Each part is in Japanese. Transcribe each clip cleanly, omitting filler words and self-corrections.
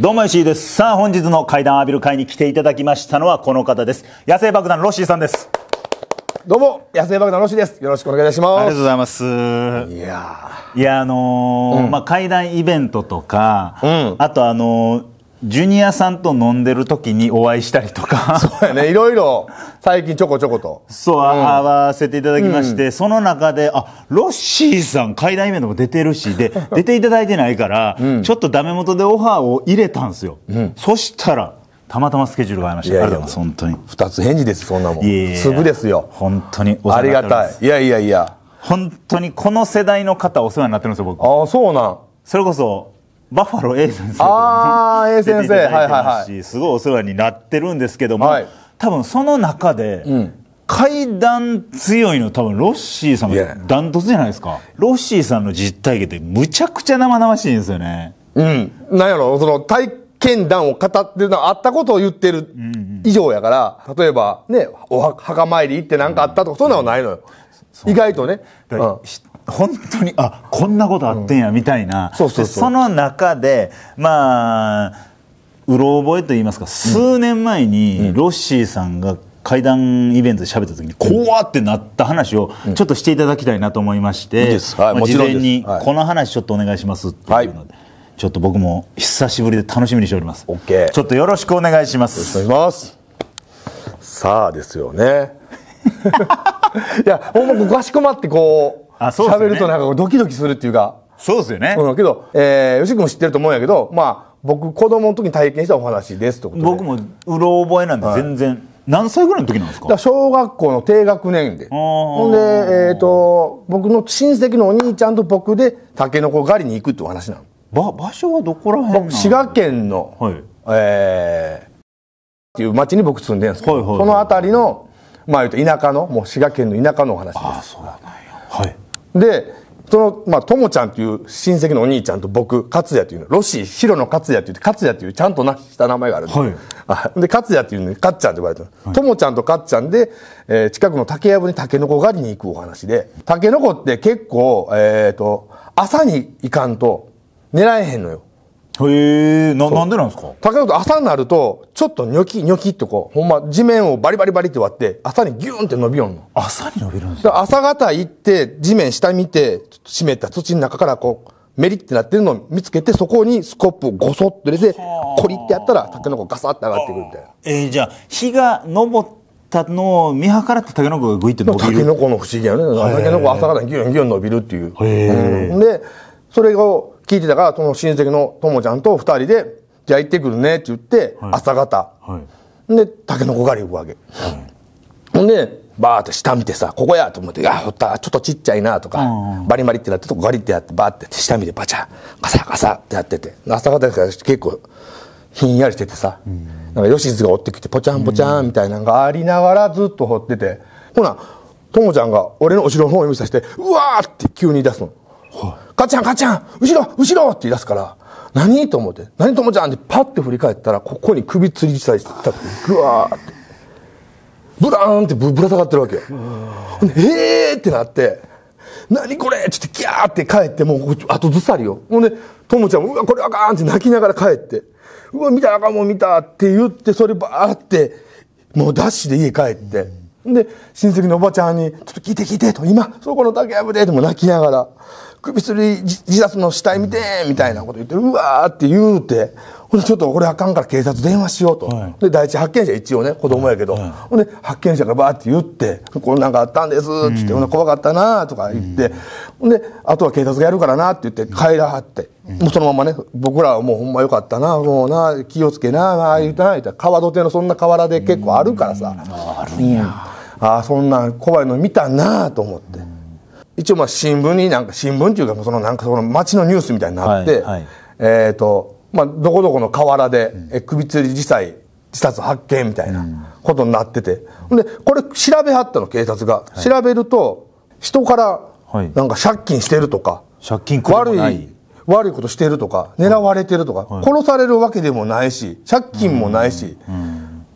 どうも石井です。さあ本日の怪談を浴びる会に来ていただきましたのはこの方です。野生爆弾ロッシーさんです。どうも野生爆弾ロッシーです。よろしくお願いいたします。ありがとうございます。いやまあ怪談イベントとか、あとジュニアさんと飲んでる時にお会いしたりとか、そうやね、いろいろ最近ちょこちょことそう、会わせていただきまして、その中でロッシーさん怪談イベントも出てるしで出ていただいてないから、ちょっとダメ元でオファーを入れたんですよ。そしたらたまたまスケジュールが合いました。ありがとうございます。本当に2つ返事です。そんなもんすぐですよ。本当にお世話になっております。ありがたい。いや本当にこの世代の方お世話になってるんですよ僕。ああそうなん。それこそバッファロー A 先生とか出ていただいてますし、すごいお世話になってるんですけども、多分その中で怪談強いの多分ロッシーさんがダントツじゃないですか。ロッシーさんの実体験ってむちゃくちゃ生々しいんですよね。なんやろ、その体験談を語ってるのはあったことを言ってる以上やから、例えばねお墓参り行って何かあったとかそんなのないのよ意外とね。本当にこんなことあってんやみたいな。その中でまあうろ覚えといいますか、数年前にロッシーさんが怪談イベントで喋った時に怖ってなった話をちょっとしていただきたいなと思いまして、事前にこの話ちょっとお願いしますっていうので、ちょっと僕も久しぶりで楽しみにしております。ちょっとよろしくお願いします。よろしくお願いします。さあですよね。いやほんまここかしこまってこう喋るとなんかドキドキするっていうか。そうですよね。けど吉木も知ってると思うんやけど、まあ僕子供の時に体験したお話ですってことで、僕もうろ覚えなんで全然。何歳ぐらいの時なんですか？小学校の低学年で、ほんで僕の親戚のお兄ちゃんと僕でタケノコ狩りに行くってお話なの。場所はどこら辺なの？僕滋賀県のっていう町に僕住んでるんですけど、その辺りのまあ田舎の、もう滋賀県の田舎のお話です。ああそうだね。はい。でそのまあともちゃんという親戚のお兄ちゃんと僕勝也というの、ロシー白の勝也って言って、勝也というちゃんとした名前があるんで、で勝也というのに勝ちゃんって呼ばれてる。ともちゃんと勝ちゃんで、近くの竹やぶにタケノコ狩りに行くお話で、タケノコって結構朝に行かんと狙えへんのよ。へえ、なんでなんですか？タケノコって朝になるとちょっとニョキニョキってこうほんま地面をバリバリバリって割って朝にギューンって伸びよんの。朝に伸びるんですか？朝方行って地面下見て湿った土の中からこうメリってなってるのを見つけて、そこにスコップをゴソッと入れてコリってやったらタケノコガサッて上がってくるみたいな。じゃあ日が昇ったのを見計らってタケノコがグイって伸びる。タケノコの不思議やね。タケノコ朝方にギュンギュン伸びるっていう。でそれを聞いてたから、その親戚のともちゃんと2人で「じゃあ行ってくるね」って言って、朝方、でタケノコ狩り行くわけ、でバーって下見てさ「ここや」と思って「あほったちょっとちっちゃいな」とか「バリバリ」ってなってとこガリってやってバーって下見てバチャガサガサってやってて、朝方から結構ひんやりしててさ、なんかヨシズが追ってきてポチャンポチャンみたいなのがありながらずっと掘ってて、ほなともちゃんが俺の後ろの方を指さして「うわ!」って急に出すの。カチャンカチャン後ろって言い出すから、何と思って「何ともちゃん」ってパッて振り返ったら、ここに首吊りさえしたってグワーってブラーンってぶら下がってるわけよ。へえってなって「何これ!」ちょっとギャーって帰って、もうあとずさりよ。ほんでともちゃんも「うわこれあかん」って泣きながら帰って「うわ見たあかんもん見た」って言って、それバーってもうダッシュで家帰って。で親戚のおばちゃんに「ちょっと聞いて聞いて」と「今そこの竹やぶで」でも泣きながら「首吊り自殺の死体見て」みたいなこと言って「うわ」って言うて、ほんでちょっとこれあかんから警察電話しようと、で第一発見者一応ね子供やけど、ほんで発見者がバーって言って「こんなんがあったんです」っつって「怖かったな」とか言って、ほんで「あとは警察がやるからな」って言って帰らはって、もうそのままね僕らはもうほんまよかったなもうな気をつけな言うてな言ったら、川土手のそんな河原で結構あるからさ、あるんや。ああそんな怖いの見たなと思って、一応まあ新聞になんか新聞っていうかそのなんかその街のニュースみたいになって、まあどこどこの河原で首吊り自殺発見みたいなことになってて、でこれ調べはったの警察が、調べると人からなんか借金してるとか、悪いことしてるとか狙われてるとか、殺されるわけでもないし借金もないし。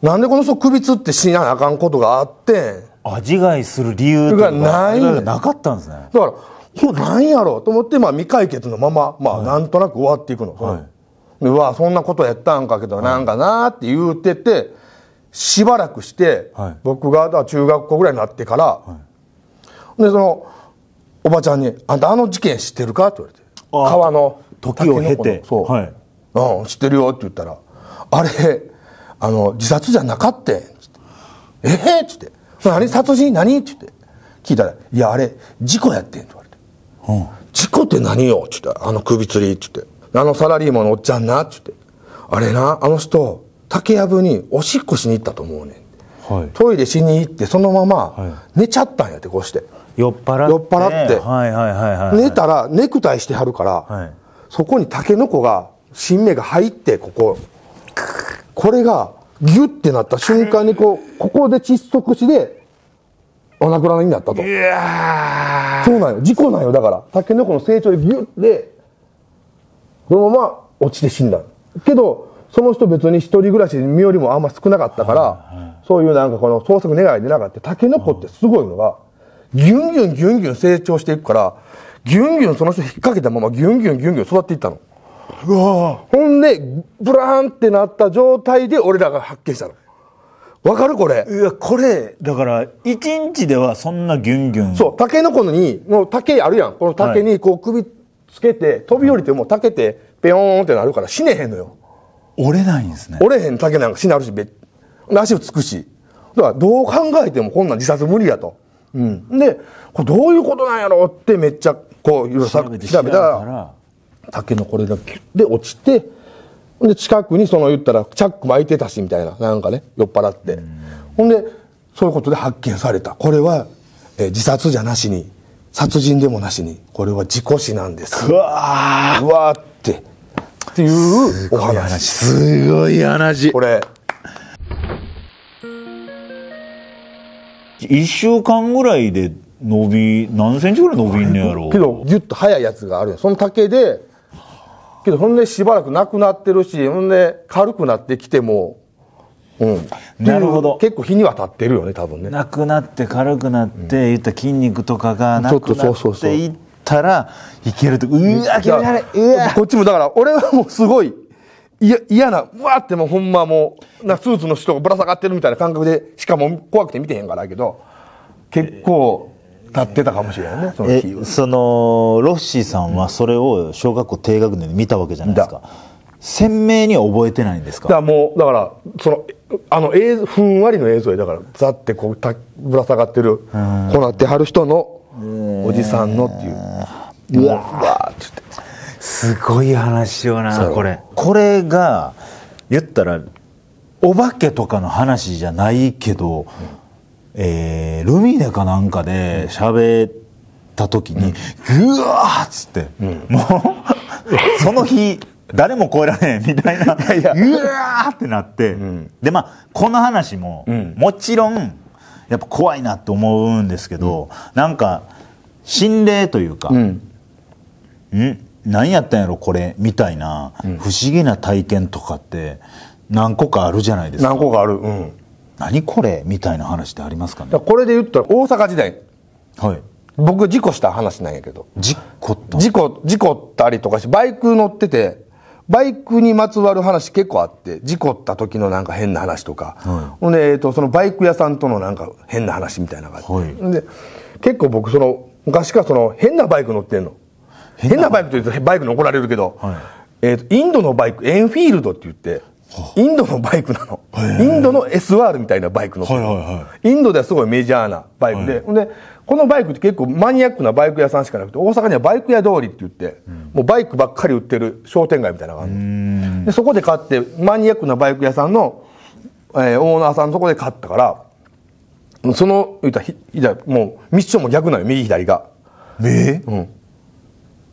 なんでこの人首吊って死ななあかんことがあって味違いする理由がないがなかったんですね。だからこれなんやろうと思って、まあ、未解決のまま、まあ、なんとなく終わっていくの、はい、でうわそんなことやったんかけど、はい、なんかなーって言うててしばらくして、はい、僕が中学校ぐらいになってから、はい、でそのおばちゃんに「あんたあの事件知ってるか?」って言われて「川の時を経てそう、はいうん、知ってるよ」って言ったら「あれ自殺じゃなかったん」っつって「えっ?」っつって「何殺人何?」っつって聞いたら「いやあれ事故やってん」って言われて。うん、事故って何よっつってあの首吊りっつってあのサラリーマンのおっちゃんなっつってあれなあの人竹やぶにおしっこしに行ったと思うねん、はい、トイレしに行ってそのまま寝ちゃったんやってこうして酔っ払って、はいはいはいはい、寝たらネクタイしてはるから、はい、そこにタケノコが新芽が入ってこれがギュッてなった瞬間にここで窒息死でお亡くなりになったと。いやそうなんよ事故なんよだからタケノコの成長でギュッでそのまま落ちて死んだけどその人別に一人暮らしに身寄りもあんま少なかったから、はいはい、そういうなんかこの捜索願いでなかったタケノコってすごいのがギュンギュンギュンギュン成長していくからギュンギュンその人引っ掛けたままギュンギュンギュンギュン育っていったの。うわほんでブラーンってなった状態で俺らが発見したの。わかるこれ。いやこれだから一日ではそんなギュンギュンそう竹のこのにもう竹あるやんこの竹にこう首つけて飛び降りても竹ってペヨーンってなるから死ねへんのよ。折れないんですね。折れへん竹なんか死なるし足をつくしだからどう考えてもこんなん自殺無理やと、うん、でこれどういうことなんやろってめっちゃこういろいろ調べたら竹のこれだけで落ちてで近くにその言ったらチャックも開いてたしみたいななんかね酔っ払ってほんでそういうことで発見されたこれは自殺じゃなしに殺人でもなしにこれは事故死なんです。うわーっていうお話。すごい話これ。1週間ぐらいで何センチぐらい伸びんねやろけどギュッと速いやつがあるその竹でけどほんでしばらくなくなってるしほんで軽くなってきても、うん、なるほど結構日には経ってるよね多分ね。なくなって軽くなって、うん、言った筋肉とかがなくなっていったらいけるとうわ気持ち悪い。こっちもだから俺はもうすごい嫌なうわってもうほんまもうなスーツの人がぶら下がってるみたいな感覚でしかも怖くて見てへんからだけど結構。立ってたかもしれないね。そのロッシーさんはそれを小学校低学年で見たわけじゃないですか。鮮明には覚えてないんですか。だからその映像ふんわりの映像でだからザってこうぶら下がってるこうなってはる人のおじさんのっていううわーってすごい話よなこれが言ったらお化けとかの話じゃないけど。うんルミネかなんかで喋った時にうわーっつって、うん、もうその日誰も超えられへんみたいないやうわーってなって、うん、でまあこの話も、うん、もちろんやっぱ怖いなって思うんですけど、うん、なんか心霊というか、うん、何やったんやろこれみたいな、うん、不思議な体験とかって何個かあるじゃないですか。何個かある、うん何これみたいな話ってありますかね。これで言ったら大阪時代、はい、僕事故した話なんやけど事故ったりとかしてバイク乗っててバイクにまつわる話結構あって事故った時のなんか変な話とか、はい、でそのバイク屋さんとのなんか変な話みたいなのがあって、はい、で結構僕その昔からその変なバイク乗ってんの変なバイクと言うとバイクに怒られるけど、はいインドのバイクエンフィールドって言ってインドのバイクなの、インドの SR みたいなバイクの、はいはいはい、インドではすごいメジャーなバイク で、はい、でこのバイクって結構マニアックなバイク屋さんしかなくて大阪にはバイク屋通りって言って、うん、もうバイクばっかり売ってる商店街みたいなのがあるのでそこで買ってマニアックなバイク屋さんの、オーナーさんのとこで買ったからそのもうミッションも逆なの右左がうん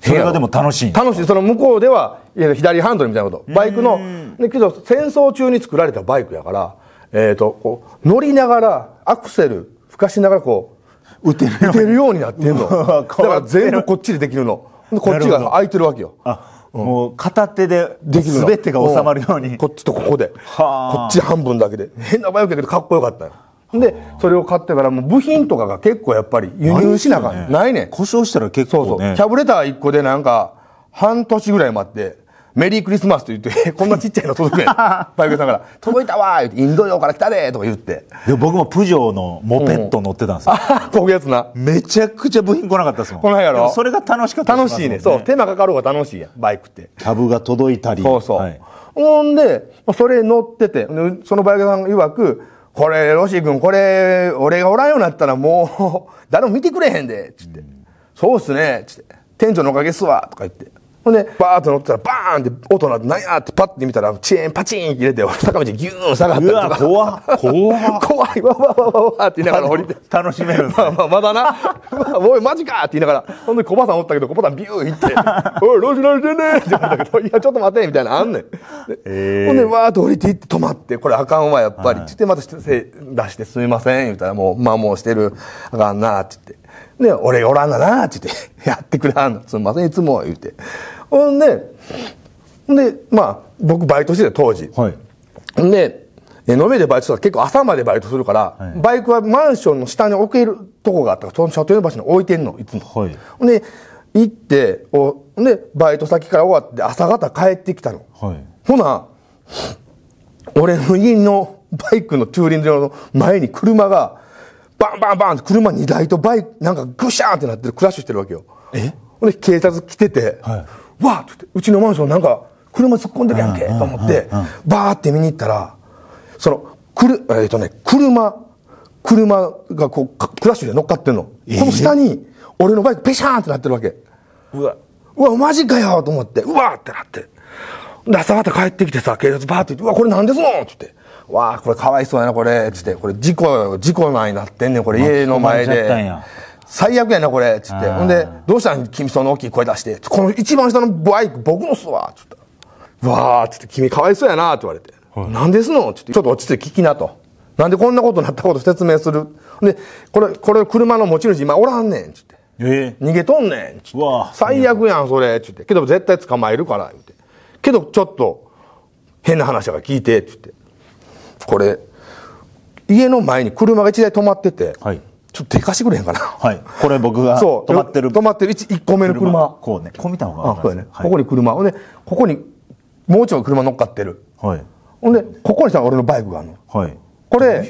それがでも楽しいその向こうでは左ハンドルみたいなことバイクのけど戦争中に作られたバイクやから、こう乗りながらアクセルふかしながらこう打てるようになってんのだから全部こっちでできるのこっちが空いてるわけよあ、うん、もう片手で全てが収まるように、うん、こっちとここでこっち半分だけで変なバイクやけどかっこよかったよでそれを買ってからもう部品とかが結構やっぱり輸入しなかったないね。故障したら結構ね。そうそう。キャブレター1個でなんか半年ぐらい待ってメリークリスマスと言ってこんなちっちゃいの届くねんパイクさんから「届いたわ」って「インド洋から来たで」とか言って。でも僕もプジョーのモペット乗ってたんですよ。ああこういうやつな。めちゃくちゃ部品来なかったですもん。来ないやろ。それが楽しかったですもんね。楽しいね。そう手間かかる方が楽しいやんバイクって。キャブが届いたり。そうそう、はい、ほんでそれ乗っててそのバイクさんが曰く「これロシー君これ俺がおらんようになったらもう誰も見てくれへんで」っつって「そうっすね」っつって「店長のおかげっすわ」とか言って。ほんで、バーッと乗ってたら、バーンって音鳴って、なんやってパッて見たら、チェーンパチーン切れて、坂道にギューン下がったりとか。うわ、怖い、わわわわわって言いながら降りて。楽しめるんですね。まだな。おい、マジかって言いながら、ほんで、コバさんおったけど、コバさんビューン行って、おい、ロジしてねーって言われたけど、いや、ちょっと待てみたいな、あんねん。ほんで、わーっと降りていって、止まって、これあかんわ、やっぱり。って言って、また出して、すみません、言ったら、もう、摩耗してる、あかんな、って言って。で、俺おらんだなって言って、やってくれはんの。すみません、いつも、言って。ほんで、まあ、僕バイトしてた当時。はい。で、延べでバイトしたら結構朝までバイトするから、はい、バイクはマンションの下に置けるとこがあったから、その車停の場所に置いてんの、いつも。はい。ほんで、行って、バイト先から終わって朝方帰ってきたの。はい。ほな、俺の家のバイクの駐輪場の前に車が、バンバンバンって車2台とバイク、なんかグシャーンってなってる、クラッシュしてるわけよ。え？ほんで警察来てて、はい、わーって言って、うちのマンションなんか車突っ込んでるやんけと思って、バーって見に行ったら、その、車がこう、クラッシュで乗っかってんの。その下に、俺のバイクペシャーンってなってるわけ。うわ、マジかよと思って、うわーってなって。で、朝方帰ってきてさ、警察バーって言って、うわ、これなんですのって言って。わあこれかわいそうやなこれつって、これ事故なんになってんねんこれ家の前で最悪やなこれつって、ほんでどうしたん君その大きい声出して、この一番下のバイク僕のっすわっつった、わあつって、君かわいそうやなって言われて、なんですのつって、ちょっと落ち着いて聞きなと、なんでこんなことになったこと説明する、でこれ車の持ち主今おらんねんつって、逃げとんねんつって、最悪やんそれつって、けど絶対捕まえるから言って、けどちょっと変な話が聞いてつって、これ家の前に車が1台止まってて、はい、ちょっとでかしてくれへんかな、はい、これ僕が止まってる 1個目の車こうね、こう見た方が分かる、ね、はい、ここに車、ほんでここにもうちょい車乗っかってる、はい、ほんでここにさ俺のバイクがあるの、はい、これ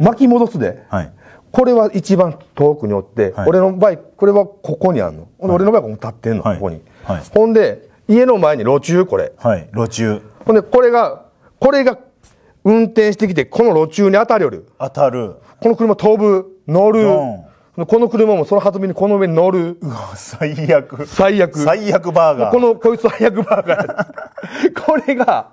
巻き戻すで、はい、これは一番遠くにおって、はい、俺のバイクこれはここにあるの、はい、俺のバイクも立ってんの、はい、ここに、はい、ほんで家の前に路中これ、はい、路中、ほんでこれが運転してきて、この路中に当たるより。当たる。この車飛ぶ、乗る。この車もその弾みにこの上に乗る。うわ、最悪。最悪。最悪バーガー。こいつ最悪バーガー。これが、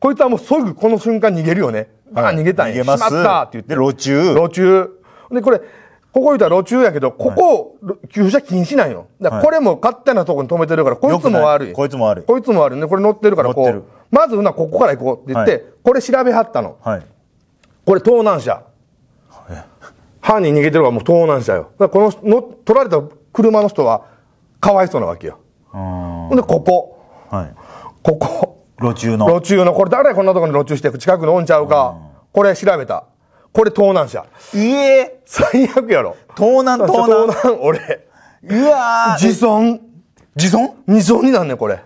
こいつはもうすぐこの瞬間逃げるよね。あ、逃げたんや。逃げます。しまったって言って。で、路中。路中。で、これ、ここ言うたら路中やけど、ここ、駐車禁止なんよ。だからこれも勝手なとこに止めてるから、こいつも悪い。こいつも悪い。こいつも悪いね。これ乗ってるから、こう。まず、ここから行こうって言って、これ調べはったの。これ盗難車。犯人逃げてるからもう盗難車よ。だからこの、取られた車の人は、かわいそうなわけよ。ほんで、ここ。ここ。路中の。路中の。これ誰やこんなとこに路中して、近くのおんちゃうか。これ調べた。これ盗難車。最悪やろ。盗難、俺。うわー。自損二損になんねん、これ。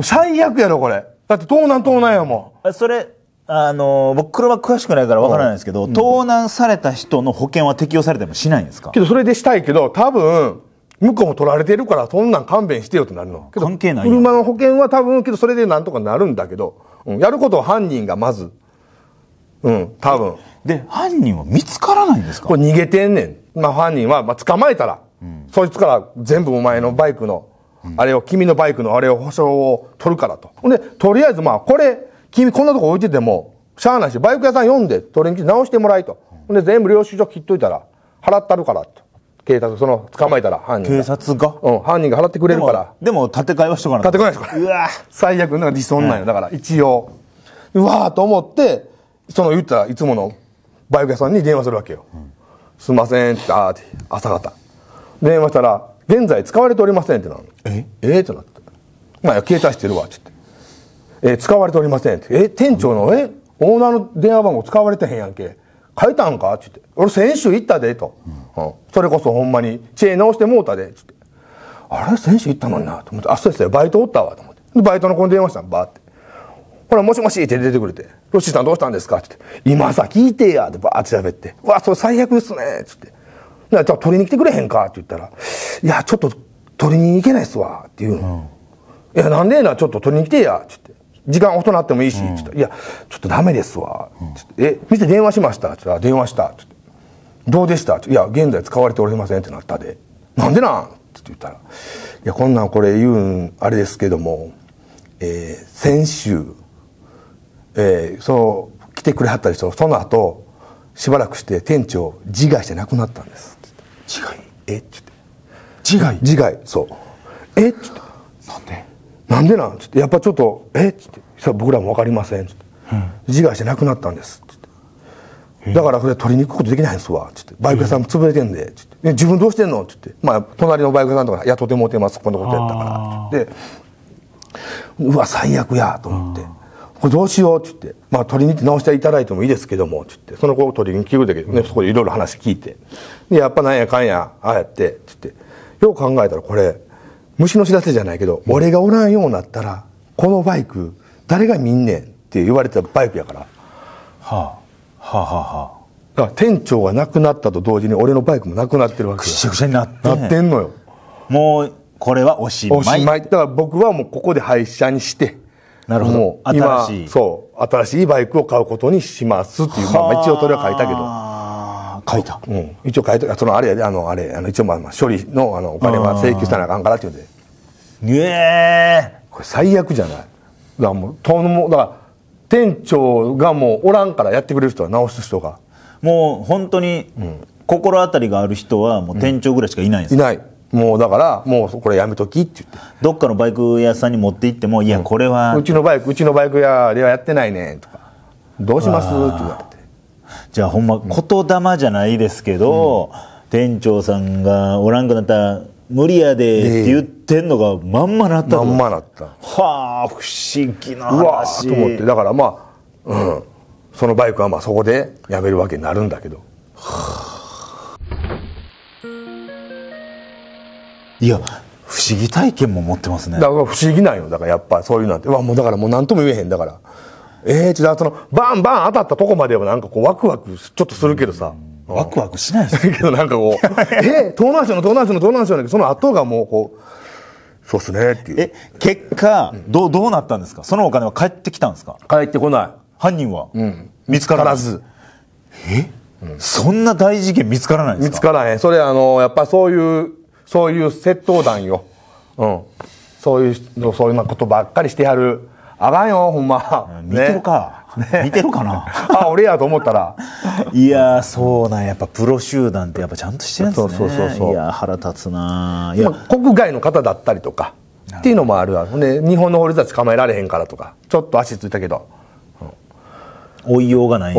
最悪やろ、これ。だって盗難やもん。それ、僕車詳しくないからわからないですけど、盗難された人の保険は適用されてもしないんですか？けど、それでしたいけど、多分、向こうも取られてるから、そんなん勘弁してよってなるの。関係ない。車の保険は多分、けど、それでなんとかなるんだけど、やることは犯人がまず、多分。で、犯人は見つからないんですか？これ逃げてんねん。犯人は、捕まえたら、そいつから全部お前のバイクの、あれを、君のバイクのあれを保証を取るからと。で、とりあえずこれ、君こんなとこ置いてても、しゃあないし、バイク屋さん呼んで、トレーニング直してもらいと。で、全部領収書切っといたら、払ったるからと。警察、捕まえたら、犯人。警察が？犯人が払ってくれるから。でも、建て替えはしとかない。建て替えはしとかない。うわぁ。最悪、なんか理想なんよ。だから、一応。うわぁと思って、言ったらいつものバイク屋さんに電話するわけよ。すいませんって、朝方。電話したら、現在使われておりませんってなる。ってなって。まあ、携帯してるわ、って言って。使われておりませんって。店長の、オーナーの電話番号使われてへんやんけ。書いたんかって言って、俺先週行ったでと、うんうん、それこそほんまに知恵直してもうたでって言って、あれ先週行ったのになと思って、あ、そうですよ、バイトおったわと思って、でバイトの子に電話したのバーって、ほらもしもしって出てくれて、ロッシーさんどうしたんですかって言って、今さ聞いてやってバーって喋って、うわそれ最悪ですねって言って、じゃあ取りに来てくれへんかって言ったら、いやちょっと取りに行けないっすわって言うの、うん、いやなんでな、ちょっと取りに来てやって言って。時間遅なってもいいし、うん、いやちょっとダメですわ、うん、え店電話しましたって言ったら電話したってどうでしたっていや現在使われておりませんってなったでなんでなんって言ったらいやこんなんこれ言うんあれですけども、先週、その来てくれはった人その後しばらくして店長自害して亡くなったんです自害えって言って自害そうえって言ってなんでなんでなんつってやっぱちょっと「えっ?」つって「僕らも分かりません」つって、うん「自害して亡くなったんです」つって「だからそれ取りに行くことできないんですわ」つって「バイク屋さんも潰れてんで」つって「自分どうしてんの?」つって「まあ隣のバイク屋さんとか雇ってもうてますこんなことやったから」で「うわ最悪や」と思って「これどうしよう」つって「まあ取りに行って直していただいてもいいですけども」つってその子を取りに来るだけで、ね、そこでいろいろ話聞いてでやっぱなんやかんやああやってつってよう考えたらこれ。虫の知らせじゃないけど、うん、俺がおらんようになったらこのバイク誰が見んねんって言われてたバイクやから、はあ、はあはあ、だから店長が亡くなったと同時に俺のバイクもなくなってるわけくしゃくしゃになってんのよもうこれはおしまいだから僕はもうここで廃車にしてなるほどもう今新しいそう新しいバイクを買うことにしますっていうまあ一応それは書いたけど書いた、うん、一応書いたそのあれやで一応まあ処理の、お金は請求したらあかんからって言うんでこれ最悪じゃないだからもうだから店長がもうおらんからやってくれる人は直す人がもう本当に、うん、心当たりがある人はもう店長ぐらいしかいないんです、うん、いないもうだからもうこれやめときって言ってどっかのバイク屋さんに持って行っても、うん、いやこれはうちのバイク屋ではやってないねとかどうしますって言われてじゃあほんま言霊じゃないですけど、うん、店長さんがおらんくなったら無理やでって言ってんのがまんまなったまんまなったはあ不思議な話うわーと思ってだからまあ、うん、そのバイクはまあそこでやめるわけになるんだけどはあいや不思議体験も持ってますねだから不思議なんよだからやっぱそういうなんてうわもうだからもう何とも言えへんだからそのバンバン当たったとこまではなんかこうワクワクちょっとするけどさ、うん、ワクワクしないですけどなんかこう盗難車のその後がもうこうそうっすねっていう結果、うん、どうなったんですかそのお金は返ってきたんですか返ってこない犯人は、うん、見つからずうん、そんな大事件見つからないんですか見つからへんそれやっぱそういう窃盗団ようんそういうことばっかりしてやるあかんよほんま見てるか、ね、見てるかなあ俺やと思ったらいやそうなんやっぱプロ集団ってやっぱちゃんとしてるんですねそういや腹立つなあいや国外の方だったりとかっていうのもあるわで日本の法律は捕まえられへんからとかちょっと足ついたけど、うん、追いようがない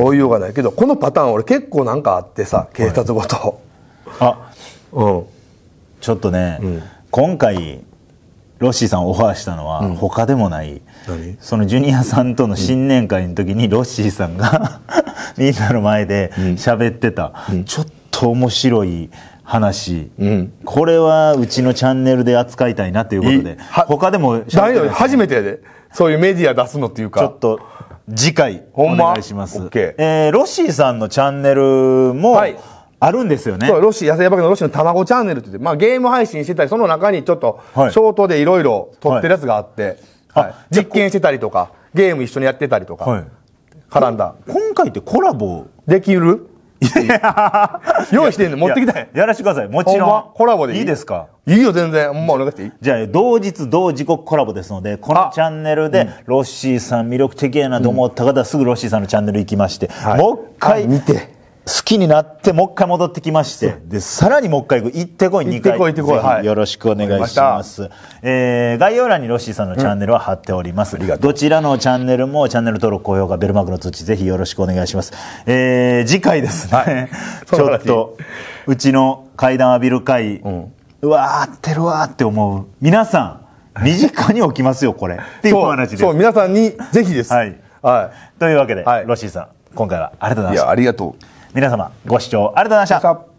けどこのパターン俺結構なんかあってさ、うん、警察ごとあうんちょっとね、うん、今回ロッシーさんをオファーしたのは他でもない、うん、そのジュニアさんとの新年会の時にロッシーさんがみんなの前で喋ってた、うん、ちょっと面白い話、うん、これはうちのチャンネルで扱いたいなということで他でも喋ってた、ね、初めてやでそういうメディア出すのっていうかちょっと次回お願いします、ロッシーさんのチャンネルも、はいあるんですよね。そう、ロッシー、野生化けのロッシーの卵チャンネルって言って、まあゲーム配信してたり、その中にちょっと、ショートでいろいろ撮ってるやつがあって、はい、実験してたりとか、ゲーム一緒にやってたりとか、はい、絡んだ。今回ってコラボできる？いや用意してんの持ってきたんや。やらしてください。もちろん。コラボでいいですか？いいよ、全然。もうお願いしていい？じゃあ、同日同時刻コラボですので、このチャンネルで、ロッシーさん魅力的やなと思った方は、すぐロッシーさんのチャンネル行きまして、はい、もう一回。見て。好きになってもう一回戻ってきましてでさらにもう一回行ってこい2回ぜひよろしくお願いします、概要欄にロッシーさんのチャンネルは貼っております、うん、どちらのチャンネルもチャンネル登録高評価ベルマークの通知ぜひよろしくお願いします、次回ですね、はい、ちょっとうちの階段浴びる回、うん、うわーってるわーって思う皆さん身近に起きますよこれっていうお話ですそう皆さんにぜひですはい、はい、というわけで、はい、ロッシーさん今回はありがとうございましたいやありがとう皆様ご視聴ありがとうございました。